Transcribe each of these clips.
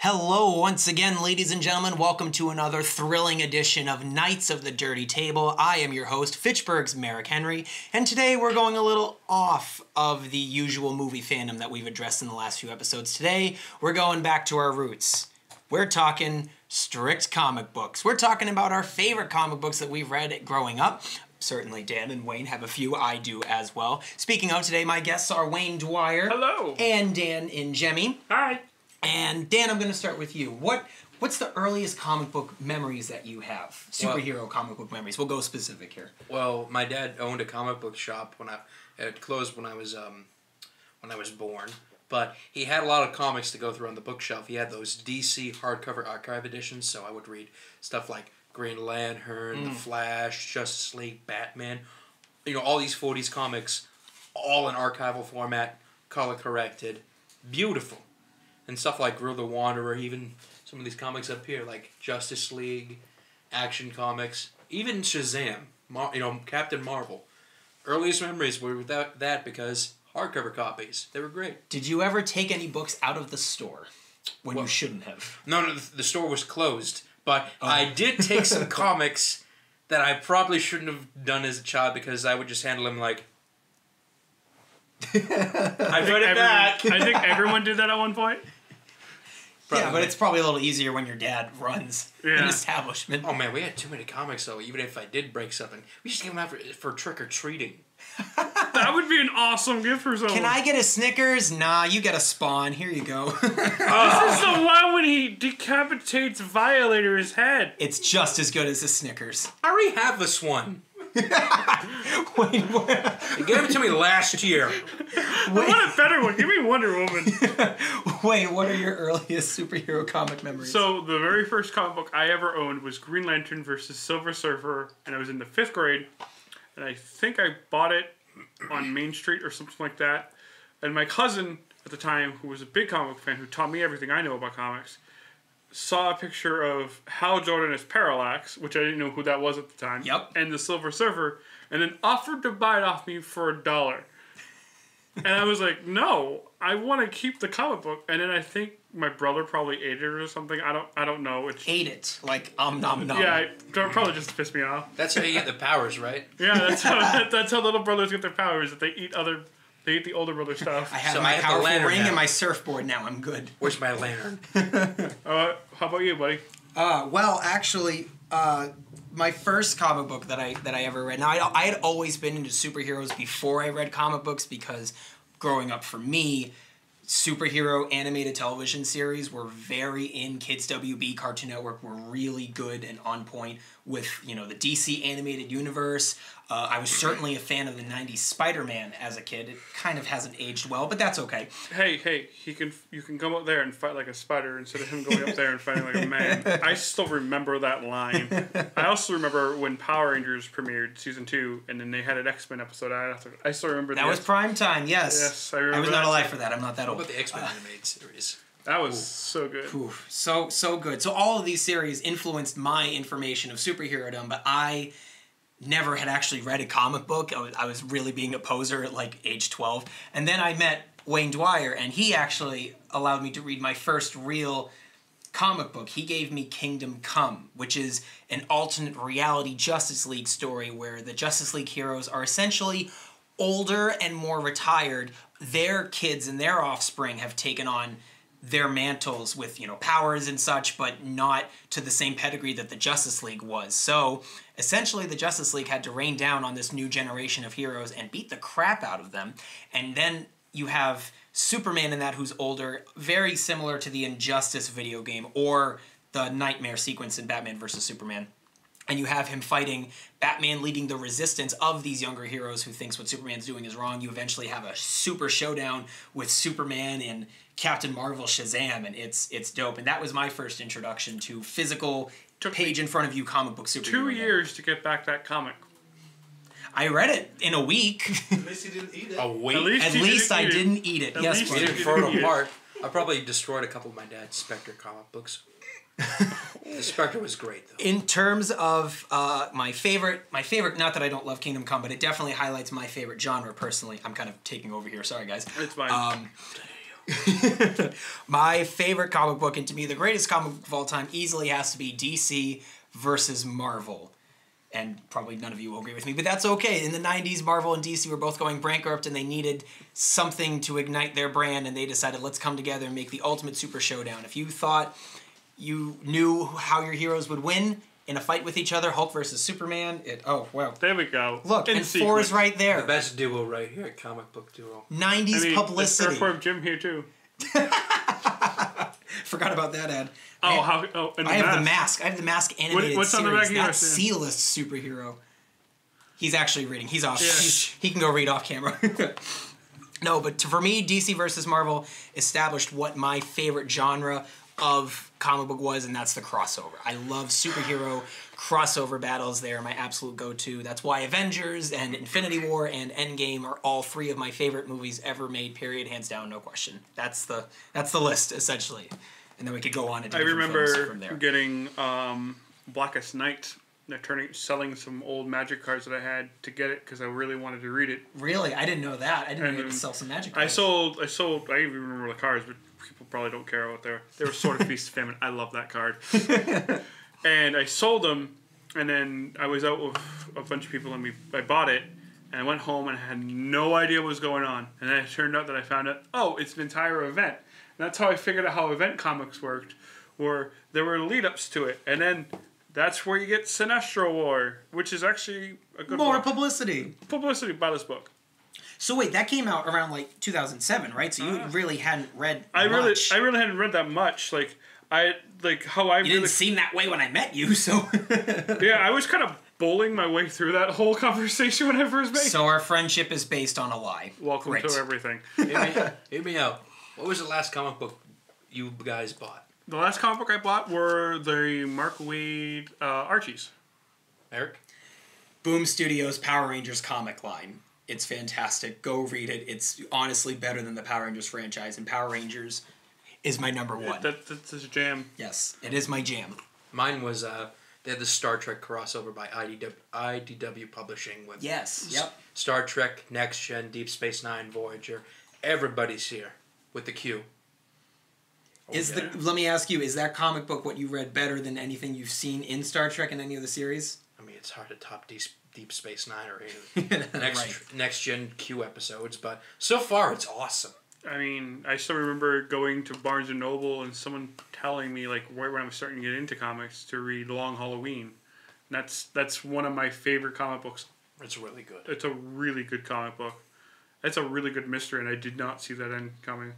Hello once again, ladies and gentlemen. Welcome to another thrilling edition of Knights of the Dirty Table. I am your host, Fitchburg's Merrick Henry, and today we're going a little off of the usual movie fandom that we've addressed in the last few episodes. Today, we're going back to our roots. We're talking strict comic books. We're talking about our favorite comic books that we've read growing up. Certainly Dan and Wayne have a few, I do as well. Speaking of, today my guests are Wayne Dwyer. Hello. And Dan Injemi. Hi. And Dan, I'm going to start with you. What's the earliest comic book memories that you have? Superhero comic book memories. We'll go specific here. Well, my dad owned a comic book shop when it closed when I was born, but he had a lot of comics to go through on the bookshelf. He had those DC hardcover archive editions, so I would read stuff like Green Lantern, The Flash, Justice League, Batman, you know, all these 40s comics, all in archival format, color corrected, beautiful. And stuff like Grill the Wanderer, even some of these comics up here, like Justice League, Action Comics, even Shazam, Captain Marvel. Earliest memories were without that because hardcover copies, they were great. Did you ever take any books out of the store when you shouldn't have? No, the store was closed, but I did take some comics that I probably shouldn't have done as a child because I would just handle them like, I put it back. I think everyone did that at one point. Probably. Yeah, but it's probably a little easier when your dad runs an establishment. Oh man, we had too many comics though. Even if I did break something, we just gave them out for trick or treating. That would be an awesome gift for someone. Can I get a Snickers? Nah, you get a Spawn. Here you go. This is the one when he decapitates Violator's head. It's just as good as the Snickers. I already have this one. They gave it to me last year. I want a better one. Give me Wonder Woman. Wait, what are your earliest superhero comic memories? So the very first comic book I ever owned was Green Lantern versus Silver Surfer, and I was in the 5th grade, and I think I bought it on Main Street or something like that. And my cousin at the time, who was a big comic fan, who taught me everything I know about comics, saw a picture of Hal Jordan as Parallax, which I didn't know who that was at the time, and the Silver Surfer, and then offered to buy it off me for $1. And I was like, no, I want to keep the comic book. And then I think my brother probably ate it or something. I don't know. Ate it? Like, nom nom. Yeah, probably just pissed me off. That's how you get the powers, right? Yeah, that's how little brothers get their powers, that they eat They eat the older brother stuff. I have my powerful ring now and my surfboard now. I'm good. Where's my lantern? How about you, buddy? Well, actually, my first comic book that I ever read. Now, I had always been into superheroes before I read comic books because growing up for me, superhero animated television series were very in. Kids WB, Cartoon Network were really good and on point with, you know, the DC animated universe. I was certainly a fan of the 90s Spider-Man as a kid. It kind of hasn't aged well, but that's okay. Hey, you can come up there and fight like a spider instead of him going up there and fighting like a man. I still remember that line. I also remember when Power Rangers premiered season 2, and then they had an X-Men episode. I still remember that. That was prime time, yes. Yes, I remember. I was not alive for that. I'm not that old. What about the X-Men animated series? That was so good. Oof. So good. So all of these series influenced my information of superherodom, but I never had actually read a comic book. I was really being a poser at like age 12. And then I met Wayne Dwyer, and he actually allowed me to read my first real comic book. He gave me Kingdom Come, which is an alternate reality Justice League story where the Justice League heroes are essentially older and more retired. Their kids and their offspring have taken on their mantles with, you know, powers and such, but not to the same pedigree that the Justice League was. So essentially the Justice League had to rain down on this new generation of heroes and beat the crap out of them. And then you have Superman in that, who's older, very similar to the Injustice video game or the nightmare sequence in Batman versus Superman. And you have him fighting Batman, leading the resistance of these younger heroes who thinks what Superman's doing is wrong. You eventually have a super showdown with Superman and Captain Marvel, Shazam, and it's dope. And that was my first introduction to physical, page in front of you comic book superhero. 2 years to get back that comic. I read it in a week. At least you didn't eat it. A week? At least I didn't eat it. At yes, but didn't throw it apart. I probably destroyed a couple of my dad's Spectre comic books. The Spectre was great, though. In terms of my favorite, not that I don't love Kingdom Come, but it definitely highlights my favorite genre personally. I'm kind of taking over here. Sorry, guys. It's fine. My favorite comic book, and to me the greatest comic book of all time, easily has to be DC versus Marvel. And probably none of you will agree with me, but that's okay. In the 90s, Marvel and DC were both going bankrupt, and they needed something to ignite their brand, and they decided, let's come together and make the ultimate super showdown. If you thought you knew how your heroes would win in a fight with each other, Hulk versus Superman, oh, wow. There we go. Look, and four is right there. The best duo right here, comic book duo. 90s publicity. There's Surfboard Jim here, too. Forgot about that ad. I have the mask. I have the Mask animated series. That's C-list superhero. He's actually reading. He's off. Yeah. He can go read off camera. No, but for me, DC versus Marvel established what my favorite genre of comic book was, and that's the crossover. I love superhero crossover battles. They are my absolute go-to. That's why Avengers and Infinity War and Endgame are all three of my favorite movies ever made, period, hands down, no question. That's the list, essentially. And then we could go on and do from there. I remember getting Blackest Night and selling some old Magic cards that I had to get it because I really wanted to read it. Really? I didn't know that. I didn't know you had to sell some Magic cards. I don't even remember the cards, but people probably don't care out there. They were sort of Feast of Famine. I love that card. And I sold them, and then I was out with a bunch of people, and I bought it, and I went home and I had no idea what was going on. And then it turned out that I found out, oh, it's an entire event. That's how I figured out how event comics worked, where there were lead-ups to it. And then that's where you get Sinestro War, which is actually a good More book. Publicity. Publicity by this book. So wait, that came out around like 2007, right? So you really hadn't read much. I really hadn't read that much. You didn't seem that way when I met you, so... Yeah, I was kind of bowling my way through that whole conversation whenever it was made. So our friendship is based on a lie. Welcome to everything. Hear me out. What was the last comic book you guys bought? The last comic book I bought were the Mark Wade Archies. Eric? Boom Studios' Power Rangers comic line. It's fantastic. Go read it. It's honestly better than the Power Rangers franchise, and Power Rangers is my number one. That's his jam. Yes, it is my jam. Mine was, they had the Star Trek crossover by IDW Publishing. With Star Trek, Next Gen, Deep Space Nine, Voyager. Everybody's here. With the Q. Let me ask you, is that comic book what you read better than anything you've seen in Star Trek and any of the series? I mean, it's hard to top Deep Space Nine or any of the Next Gen Q episodes, but so far it's awesome. I mean, I still remember going to Barnes & Noble and someone telling me, like, right when I was starting to get into comics, to read The Long Halloween. And that's one of my favorite comic books. It's really good. It's a really good comic book. That's a really good mystery, and I did not see that end coming.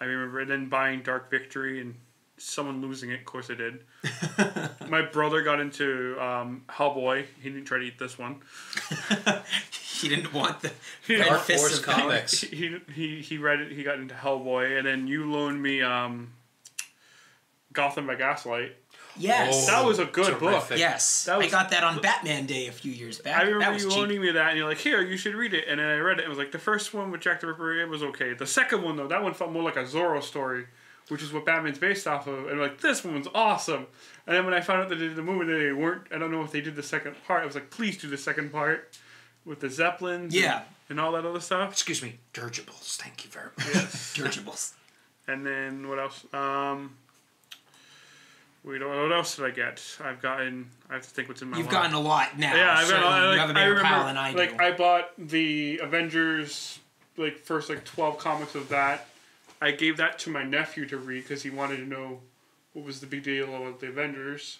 I remember then buying Dark Victory and someone losing it. Of course I did. My brother got into Hellboy. He didn't try to eat this one. He didn't want the Dark Force comics. He read it. He got into Hellboy, and then you loaned me Gotham by Gaslight. Yes. Oh, that was a good book. Yes. I got that on Batman Day a few years back. I remember loaning me that, and you're like, here, you should read it. And then I read it, and it was like, the first one with Jack the Ripper, it was okay. The second one, though, that one felt more like a Zorro story, which is what Batman's based off of. And I'm like, this one's awesome. And then when I found out that they did the movie, they weren't, I don't know if they did the second part. I was like, please do the second part with the Zeppelins and all that other stuff. Excuse me, Dirigibles. Thank you very much. Yes. Dirigibles. And then what else? We don't know what else did I get. I have to think what's in my. You've gotten a lot now. Yeah, I've gotten. You have a bigger pile than I do. Like I bought the Avengers, like first 12 comics of that. I gave that to my nephew to read because he wanted to know what was the big deal about the Avengers.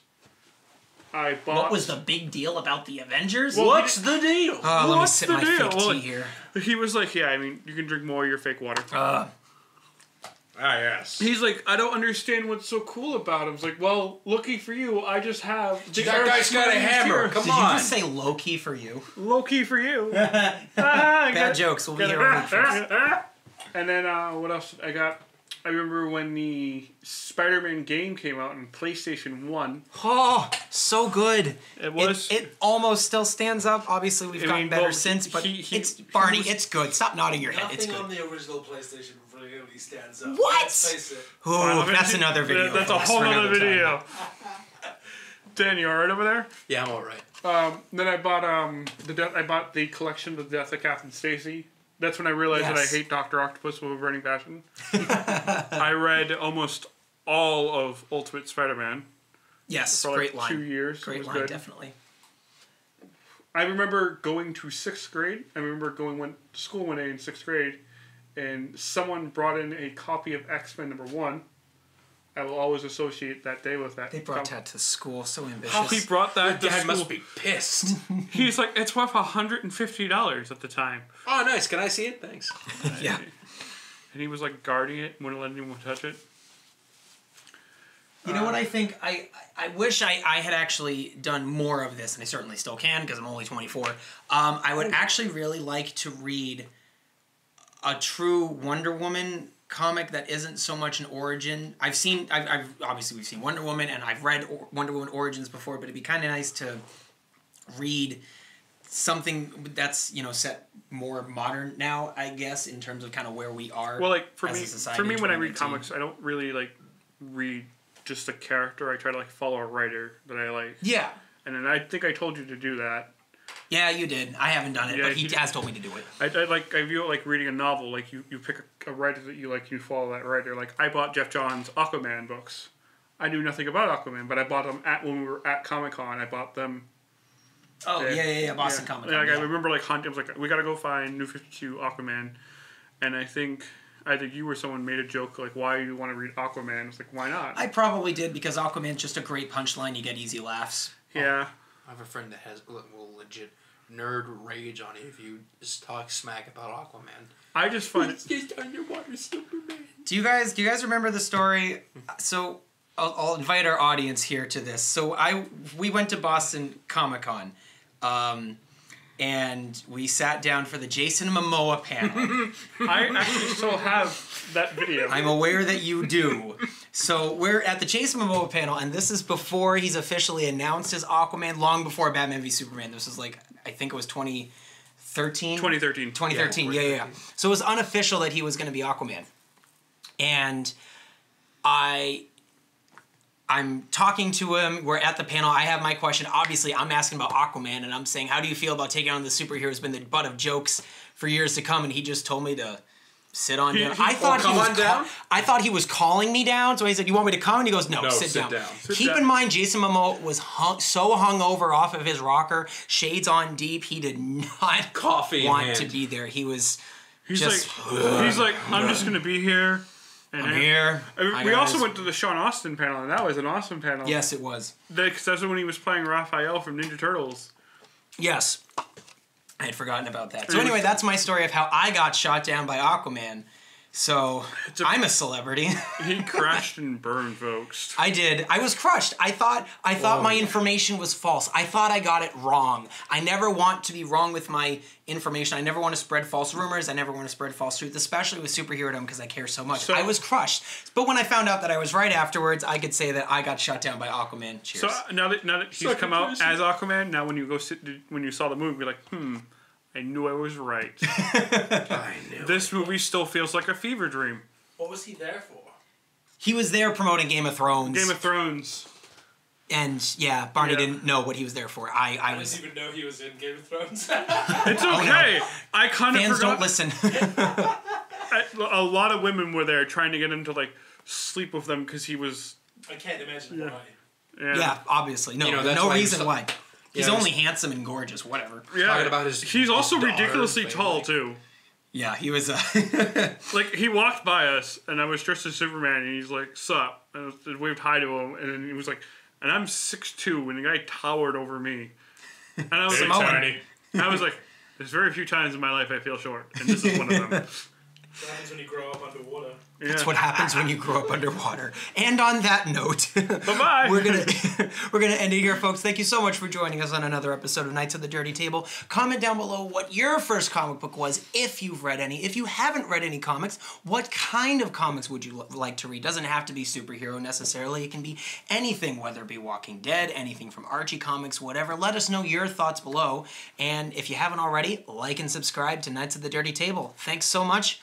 What was the big deal about the Avengers? Well, what's the deal? What's let me sip my fake tea here. He was like, yeah, I mean, you can drink more of your fake water. Ah, yes. He's like, I don't understand what's so cool about him. It's like, well, lucky for you, I just have... That guy's got a hammer. Come on. Did you just say low-key for you? Low-key for you. Bad jokes. We'll be here on first. And then, what else I got? I remember when the Spider-Man game came out in PlayStation 1. Oh, so good. It was. It almost still stands up. Obviously, we've gotten better since, but it's... Barney, it's good. Stop nodding your head. It's good. Nothing on the original PlayStation really stands up. What? Let's face it. Ooh, that's another video. That's a whole other video. Dan, you all right over there? Yeah, I'm all right. Then I bought the collection of the Death of Captain Stacy. That's when I realized that I hate Dr. Octopus with a burning passion. I read almost all of Ultimate Spider-Man. Yes, for great line. 2 years. Great line, good. Definitely. I remember going to sixth grade. I remember went to school one day in sixth grade, and someone brought in a copy of X-Men #1. I will always associate that day with that. They brought that to school. So ambitious. How he brought that to school. Your dad must be pissed. He's like, it's worth $150 at the time. Oh, nice. Can I see it? Thanks. Yeah. And he was like guarding it, wouldn't let anyone touch it. You know what I think? I wish I had actually done more of this, and I certainly still can because I'm only 24. I would actually really like to read a true Wonder Woman comic that isn't so much an origin. We've seen Wonder Woman, and I've read Wonder Woman origins before, but it'd be kind of nice to read something that's, you know, set more modern now, I guess, in terms of kind of where we are. Well, like for me, when I read comics, I don't really like read just a character. I try to like follow a writer that I like. Yeah. And then I think I told you to do that. Yeah, you did. I haven't done it, but he has told me to do it. I view it like reading a novel. Like, you pick a writer that you like, you follow that writer. Like, I bought Jeff Johns' Aquaman books. I knew nothing about Aquaman, but I bought them when we were at Comic-Con. I bought them. Oh, Boston Comic-Con. Like, I remember, like, hunting. I was like, we gotta go find New 52 Aquaman. And I think either you or someone made a joke, like, why you want to read Aquaman? I was like, why not? I probably did, because Aquaman's just a great punchline. You get easy laughs. Yeah. I have a friend that has legit nerd rage on it if you just talk smack about Aquaman. I just find it's just underwater Superman. Do you guys remember the story? So I'll invite our audience here to this. So we went to Boston Comic-Con, and we sat down for the Jason Momoa panel. I actually still have that video. I'm aware that you do. So we're at the Jason Momoa panel, and this is before he's officially announced as Aquaman, long before Batman v Superman. This was like, I think it was 2013? 2013. 2013, yeah. So it was unofficial that he was going to be Aquaman. And I'm talking to him. We're at the panel. I have my question. Obviously, I'm asking about Aquaman, and I'm saying, how do you feel about taking on the superhero who's been the butt of jokes for years to come? And he just told me to sit on down. I thought he was calling me down, so he said, you want me to come? And he goes, no, sit down. Keep in mind, Jason Momoa was hungover off of his rocker, shades on deep. He did not want to be there. He was I'm just going to be here. And I'm here. We also went to the Sean Austin panel, and that was an awesome panel. Yes, it was. Because that's when he was playing Raphael from Ninja Turtles. Yes. I had forgotten about that. So anyway, that's my story of how I got shot down by Aquaman. So I'm a celebrity. He crashed and burned, folks. I did. I was crushed. I thought my information was false. I thought I got it wrong. I never want to be wrong with my information. I never want to spread false rumors. I never want to spread false truth, especially with superherodom, because I care so much. So, I was crushed. But when I found out that I was right afterwards, I could say that I got shot down by Aquaman. Cheers. So now that he's come out as Aquaman, now when you when you saw the movie, you're like, I knew I was right. I knew. This movie still feels like a fever dream. What was he there for? He was there promoting Game of Thrones. Game of Thrones. And, yeah, Barney didn't know what he was there for. I didn't even know he was in Game of Thrones. It's okay. Oh, no. I kind of forgot. Fans don't listen. A lot of women were there trying to get him to, like, sleep with them because he was... I can't imagine why. Yeah, obviously. No, no reason why. He's only handsome and gorgeous, whatever. Yeah. Talking about he's also ridiculously tall, too. Yeah, he was... like, he walked by us, and I was dressed as Superman, and he's like, sup? And I waved hi to him, and then he was like... And I'm 6'2", and the guy towered over me. And I was like... I was like, there's very few times in my life I feel short, and this is one of them. That happens when you grow up underwater. Yeah. That's what happens when you grow up underwater. And on that note, bye-bye. we're gonna end it here, folks. Thank you so much for joining us on another episode of Knights of the Dirty Table. Comment down below what your first comic book was, if you've read any. If you haven't read any comics, what kind of comics would you like to read? Doesn't have to be superhero necessarily. It can be anything, whether it be Walking Dead, anything from Archie Comics, whatever. Let us know your thoughts below. And if you haven't already, like and subscribe to Knights of the Dirty Table. Thanks so much.